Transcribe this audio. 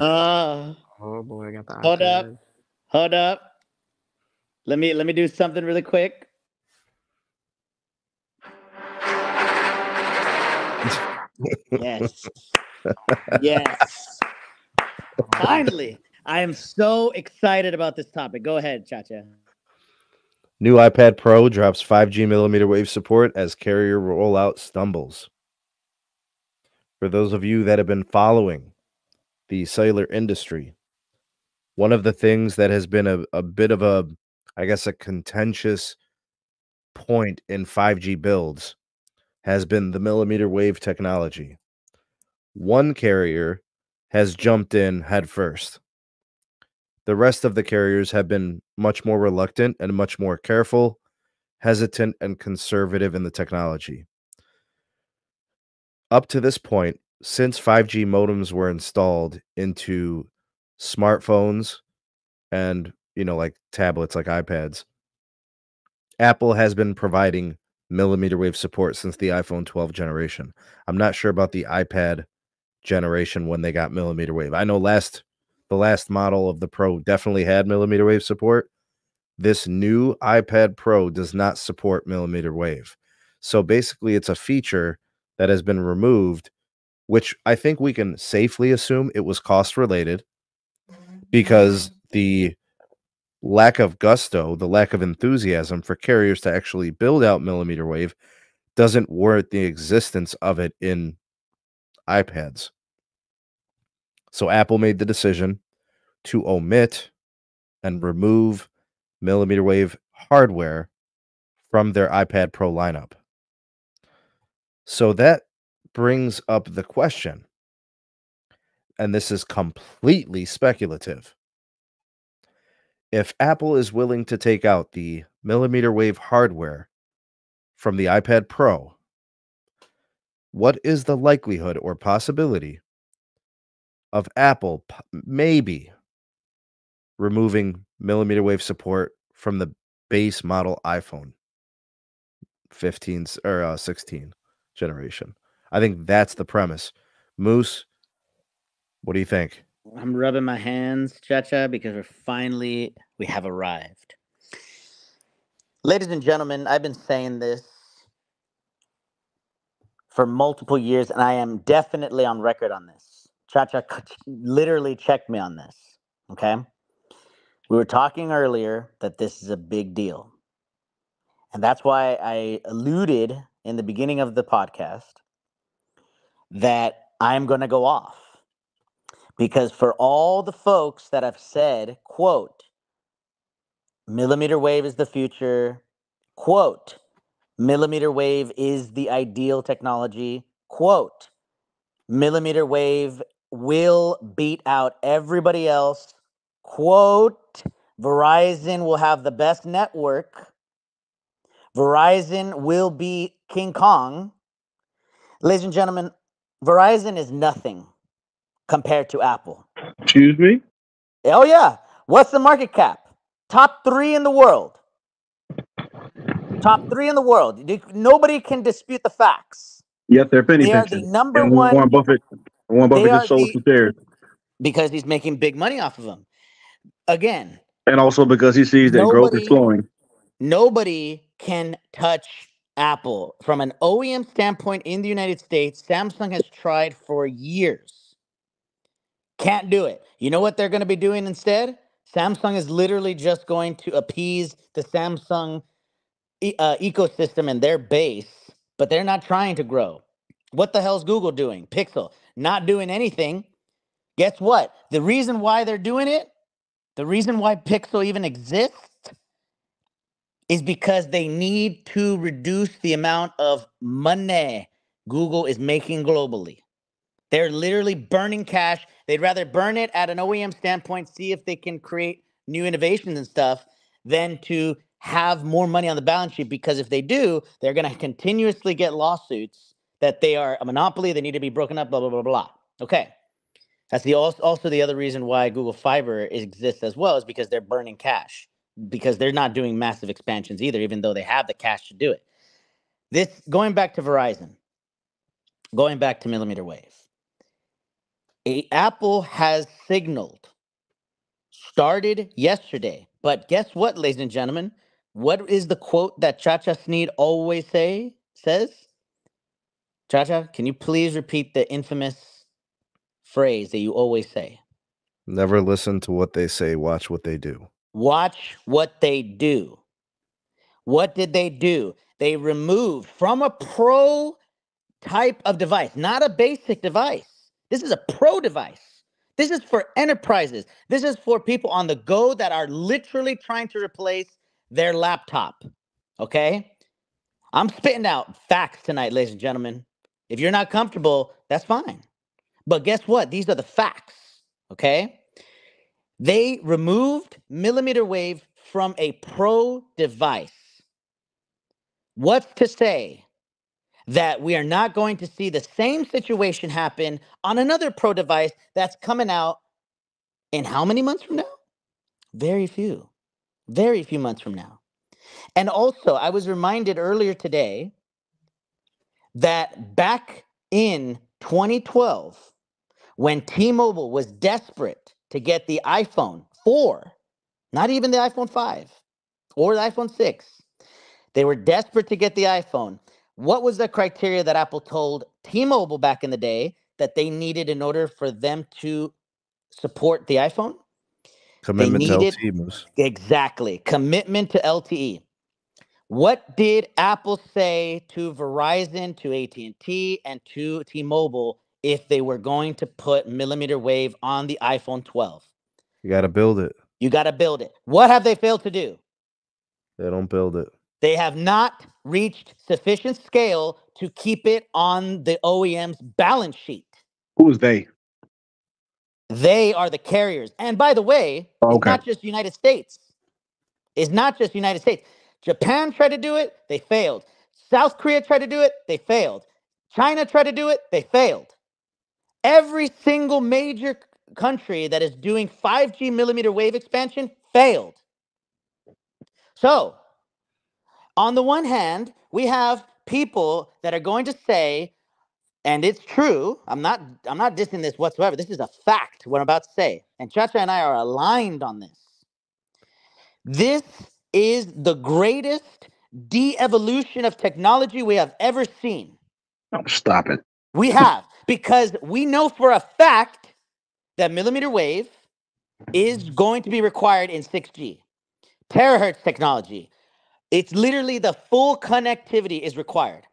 here. Oh boy, I got the iPad. Hold up. Let me do something really quick. Yes. Yes. Finally, I am so excited about this topic. Go ahead, Chacha. New iPad Pro drops 5G millimeter wave support as carrier rollout stumbles. For those of you that have been following the cellular industry, one of the things that has been a bit of a, I guess, a contentious point in 5G builds has been the millimeter wave technology. One carrier has jumped in head first. The rest of the carriers have been much more reluctant and much more careful, hesitant, and conservative in the technology. Up to this point, since 5G modems were installed into smartphones and, like tablets, like iPads, Apple has been providing millimeter wave support since the iPhone 12 generation. I'm not sure about the iPad generation when they got millimeter wave. I know the last model of the Pro definitely had millimeter wave support. This new iPad Pro does not support millimeter wave. So basically, it's a feature that has been removed, which I think we can safely assume it was cost related, because the lack of gusto, the lack of enthusiasm for carriers to actually build out millimeter wave doesn't warrant the existence of it in iPads. So Apple made the decision to omit and remove millimeter wave hardware from their iPad Pro lineup. So that brings up the question, and this is completely speculative. If Apple is willing to take out the millimeter wave hardware from the iPad Pro, what is the likelihood or possibility of Apple maybe removing millimeter wave support from the base model iPhone 15 or 16 generation? I think that's the premise. Moose, what do you think? I'm rubbing my hands, Chacha, because we have arrived. Ladies and gentlemen, I've been saying this for multiple years, and I am definitely on record on this. Chacha literally checked me on this, okay? We were talking earlier that this is a big deal. And that's why I alluded in the beginning of the podcast that I'm going to go off. Because for all the folks that have said, quote, millimeter wave is the future, quote, millimeter wave is the ideal technology, quote, millimeter wave will beat out everybody else, quote, Verizon will have the best network, Verizon will be King Kong. Ladies and gentlemen, Verizon is nothing compared to Apple. Excuse me? Oh yeah. What's the market cap? Top 3 in the world. Top 3 in the world. Nobody can dispute the facts. Yes, they're penny pinchers. They are the number one. Warren Buffett just sold some shares because he's making big money off of them. Again, and also because he sees that growth is slowing. Nobody can touch Apple from an OEM standpoint in the United States. Samsung has tried for years, can't do it. You know what they're going to be doing instead? Samsung is literally just going to appease the Samsung ecosystem and their base. But they're not trying to grow. What the hell's Google doing? Pixel, not doing anything. Guess what? The reason why they're doing it, the reason why Pixel even exists, is because they need to reduce the amount of money Google is making globally. They're literally burning cash. They'd rather burn it at an OEM standpoint, see if they can create new innovations and stuff, than to have more money on the balance sheet, because if they do, they're going to continuously get lawsuits that they are a monopoly, they need to be broken up, blah, blah, blah, blah. Okay. That's also the other reason why Google Fiber exists as well, is because they're burning cash, because they're not doing massive expansions either, even though they have the cash to do it. This, going back to Verizon, going back to millimeter wave, Apple has signaled, started yesterday. But guess what, ladies and gentlemen? What is the quote that Cha-Cha Sneed always says? Cha-Cha, can you please repeat the infamous phrase that you always say? Never listen to what they say. Watch what they do. Watch what they do. What did they do? They removed from a pro type of device, not a basic device. This is a pro device. This is for enterprises. This is for people on the go that are literally trying to replace their laptop. Okay? I'm spitting out facts tonight, ladies and gentlemen. If you're not comfortable, that's fine. But guess what? These are the facts. Okay? They removed millimeter wave from a pro device. What's to say that we are not going to see the same situation happen on another pro device that's coming out in how many months from now? Very few. Very few months from now. And also, I was reminded earlier today that back in 2012, when T-Mobile was desperate to get the iPhone 4, not even the iPhone 5 or the iPhone 6, they were desperate to get the iPhone. What was the criteria that Apple told T-Mobile back in the day that they needed in order for them to support the iPhone? Commitment to LTE. Exactly. Commitment to LTE. What did Apple say to Verizon, to AT&T, and to T-Mobile if they were going to put millimeter wave on the iPhone 12? You got to build it. You got to build it. What have they failed to do? They don't build it. They have not reached sufficient scale to keep it on the OEM's balance sheet. Who is they? They are the carriers. And by the way, okay, it's not just United States. It's not just United States. Japan tried to do it. They failed. South Korea tried to do it. They failed. China tried to do it. They failed. Every single major country that is doing 5G millimeter wave expansion failed. So, on the one hand, we have people that are going to say, and it's true, I'm not dissing this whatsoever. This is a fact, what I'm about to say. And Cha-Cha and I are aligned on this. This is the greatest de-evolution of technology we have ever seen. Oh, stop it. We have, because we know for a fact that millimeter wave is going to be required in 6G. Terahertz technology. It's literally the full connectivity is required.